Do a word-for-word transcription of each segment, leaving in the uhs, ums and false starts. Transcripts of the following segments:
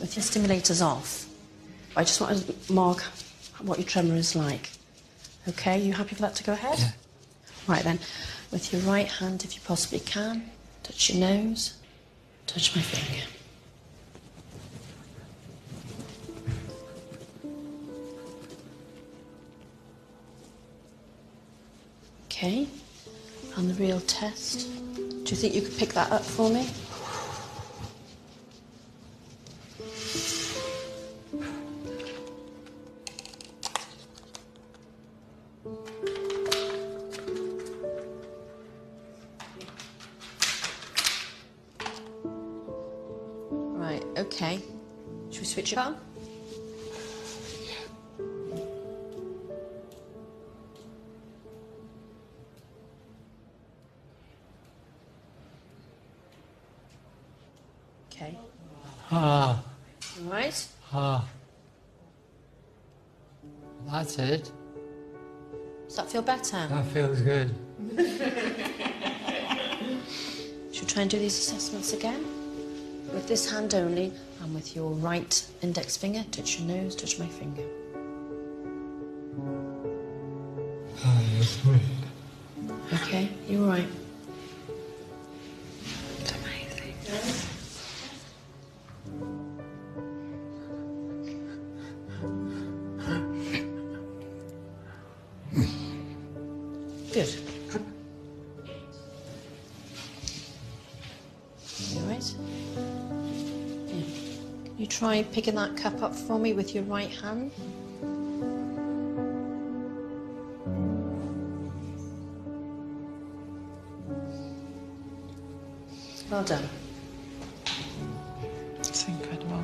With your stimulators off, I just want to mark what your tremor is like. OK, you happy for that to go ahead? Yeah. Right then, with your right hand, if you possibly can, touch your nose, touch my finger. OK, and the real test. Do you think you could pick that up for me? Right, OK. Should we switch it on? Okay. Ah. All right. Ah. That's it. Does that feel better? That feels good. Should we try and do these assessments again? With this hand only, and with your right index finger, touch your nose, touch my finger. Ah, that's good. Okay, you all right? It's amazing. Yeah. Good. You all right? Yeah. Can you try picking that cup up for me with your right hand? Well done. It's incredible.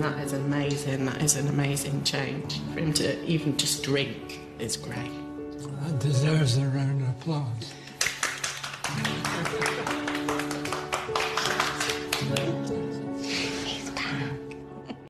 That is amazing. That is an amazing change. For him to even just drink is great. That deserves a round of applause.